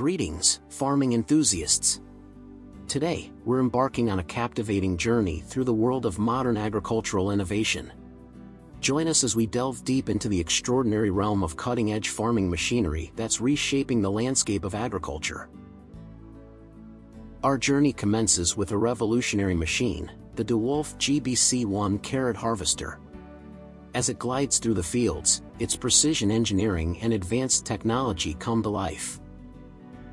Greetings, farming enthusiasts. Today, we're embarking on a captivating journey through the world of modern agricultural innovation. Join us as we delve deep into the extraordinary realm of cutting-edge farming machinery that's reshaping the landscape of agriculture. Our journey commences with a revolutionary machine, the Dewulf GBC1 Carrot Harvester. As it glides through the fields, its precision engineering and advanced technology come to life.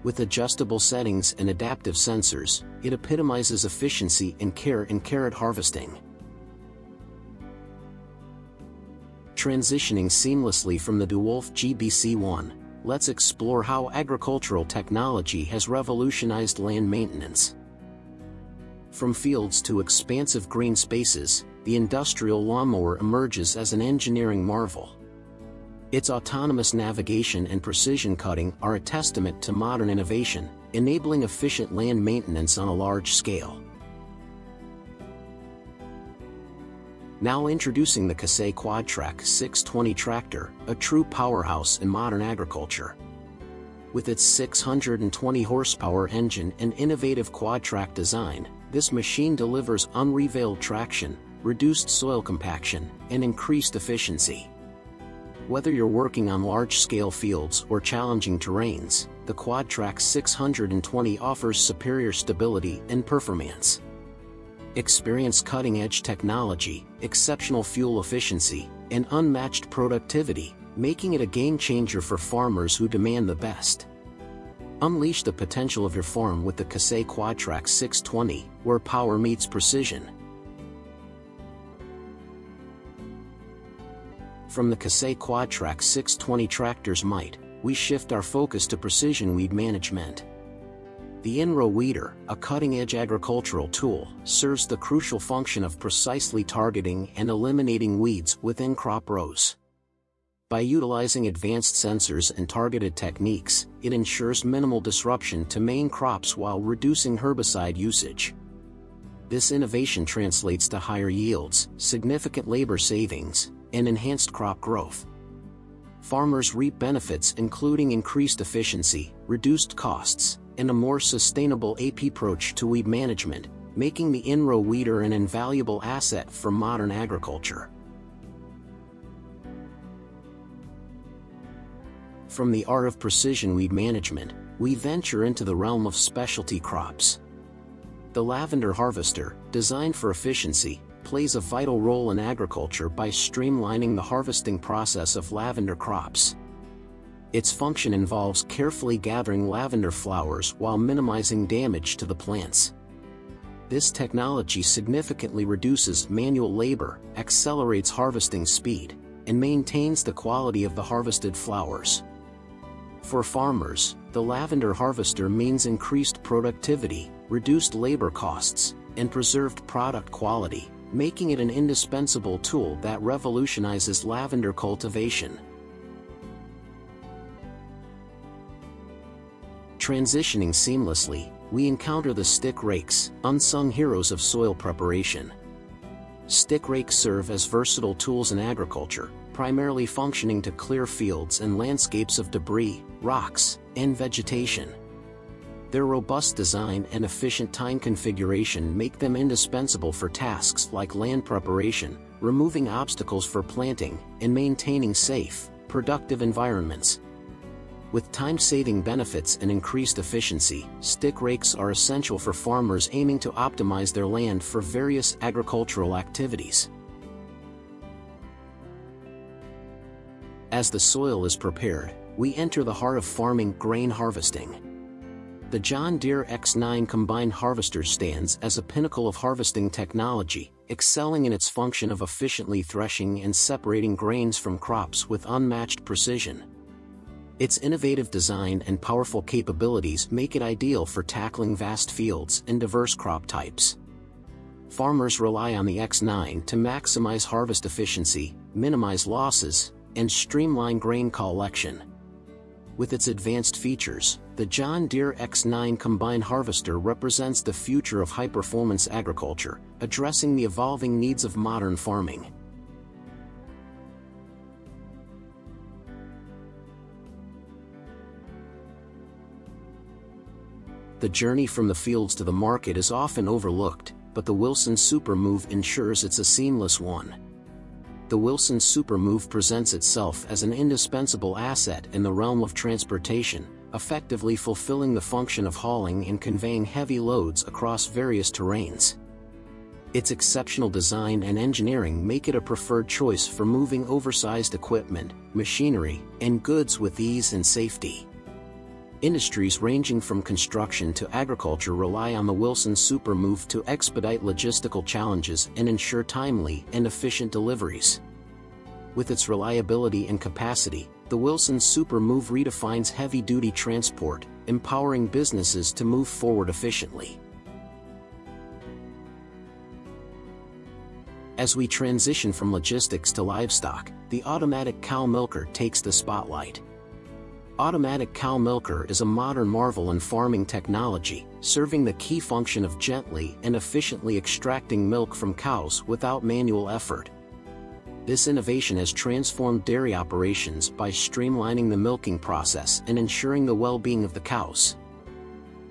With adjustable settings and adaptive sensors, it epitomizes efficiency and care in carrot harvesting. Transitioning seamlessly from the Dewulf GBC1, let's explore how agricultural technology has revolutionized land maintenance. From fields to expansive green spaces, the industrial lawnmower emerges as an engineering marvel. Its autonomous navigation and precision cutting are a testament to modern innovation, enabling efficient land maintenance on a large scale. Now introducing the Case Quadtrac 620 tractor, a true powerhouse in modern agriculture. With its 620 horsepower engine and innovative quadtrac design, this machine delivers unrivaled traction, reduced soil compaction, and increased efficiency. Whether you're working on large-scale fields or challenging terrains, the Quadtrac 620 offers superior stability and performance. Experience cutting-edge technology, exceptional fuel efficiency, and unmatched productivity, making it a game-changer for farmers who demand the best. Unleash the potential of your farm with the Case Quadtrac 620, where power meets precision. From the Case Quadtrac 620 tractor's might, we shift our focus to precision weed management. The Inrow Weeder, a cutting-edge agricultural tool, serves the crucial function of precisely targeting and eliminating weeds within crop rows. By utilizing advanced sensors and targeted techniques, it ensures minimal disruption to main crops while reducing herbicide usage. This innovation translates to higher yields, significant labor savings, and enhanced crop growth. Farmers reap benefits including increased efficiency, reduced costs, and a more sustainable approach to weed management, making the Inrow Weeder an invaluable asset for modern agriculture. From the art of precision weed management, we venture into the realm of specialty crops. The Lavender Harvester, designed for efficiency, plays a vital role in agriculture by streamlining the harvesting process of lavender crops. Its function involves carefully gathering lavender flowers while minimizing damage to the plants. This technology significantly reduces manual labor, accelerates harvesting speed, and maintains the quality of the harvested flowers. For farmers, the Lavender Harvester means increased productivity, reduced labor costs, and preserved product quality, making it an indispensable tool that revolutionizes lavender cultivation. Transitioning seamlessly, we encounter the stick rakes, unsung heroes of soil preparation. Stick rakes serve as versatile tools in agriculture, primarily functioning to clear fields and landscapes of debris, rocks, and vegetation. Their robust design and efficient time configuration make them indispensable for tasks like land preparation, removing obstacles for planting, and maintaining safe, productive environments. With time-saving benefits and increased efficiency, stick rakes are essential for farmers aiming to optimize their land for various agricultural activities. As the soil is prepared, we enter the heart of farming: grain harvesting. The John Deere X9 combined harvester stands as a pinnacle of harvesting technology, excelling in its function of efficiently threshing and separating grains from crops with unmatched precision. Its innovative design and powerful capabilities make it ideal for tackling vast fields and diverse crop types. Farmers rely on the X9 to maximize harvest efficiency, minimize losses, and streamline grain collection. With its advanced features, the John Deere X9 Combine Harvester represents the future of high-performance agriculture, addressing the evolving needs of modern farming. The journey from the fields to the market is often overlooked, but the Wilson Super Move ensures it's a seamless one. The Wilson Super Move presents itself as an indispensable asset in the realm of transportation, effectively fulfilling the function of hauling and conveying heavy loads across various terrains. Its exceptional design and engineering make it a preferred choice for moving oversized equipment, machinery, and goods with ease and safety. Industries ranging from construction to agriculture rely on the Wilson Super Move to expedite logistical challenges and ensure timely and efficient deliveries. With its reliability and capacity, the Wilson Super Move redefines heavy-duty transport, empowering businesses to move forward efficiently. As we transition from logistics to livestock, the Automatic Cow Milker takes the spotlight. Automatic Cow Milker is a modern marvel in farming technology, serving the key function of gently and efficiently extracting milk from cows without manual effort. This innovation has transformed dairy operations by streamlining the milking process and ensuring the well-being of the cows.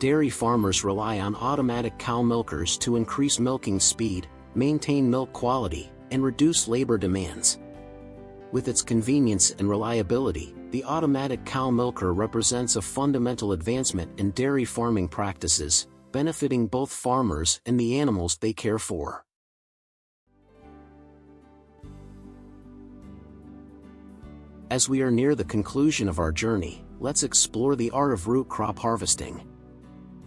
Dairy farmers rely on automatic cow milkers to increase milking speed, maintain milk quality, and reduce labor demands. With its convenience and reliability, the automatic cow milker represents a fundamental advancement in dairy farming practices, benefiting both farmers and the animals they care for. As we are near the conclusion of our journey, let's explore the art of root crop harvesting.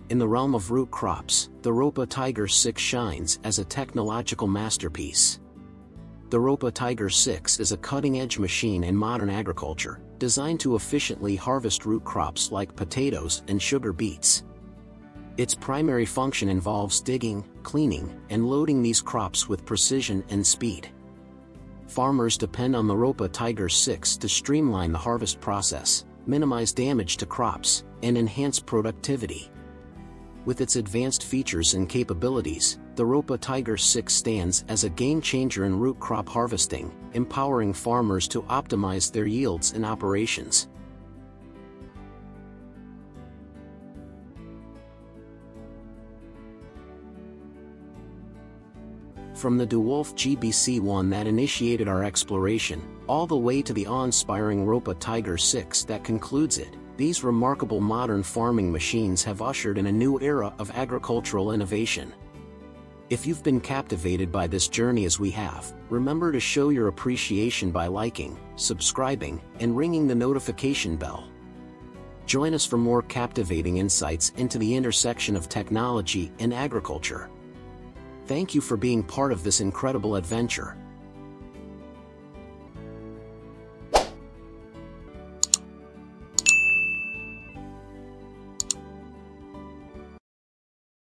In the realm of root crops, the Ropa Tiger 6 shines as a technological masterpiece. The Ropa Tiger 6 is a cutting-edge machine in modern agriculture, designed to efficiently harvest root crops like potatoes and sugar beets. Its primary function involves digging, cleaning, and loading these crops with precision and speed. Farmers depend on the Ropa Tiger 6 to streamline the harvest process, minimize damage to crops, and enhance productivity. With its advanced features and capabilities, the Ropa Tiger 6 stands as a game-changer in root crop harvesting, empowering farmers to optimize their yields and operations. From the Dewulf GBC1 that initiated our exploration, all the way to the awe-inspiring Ropa Tiger 6 that concludes it, these remarkable modern farming machines have ushered in a new era of agricultural innovation. If you've been captivated by this journey as we have, remember to show your appreciation by liking, subscribing, and ringing the notification bell. Join us for more captivating insights into the intersection of technology and agriculture. Thank you for being part of this incredible adventure.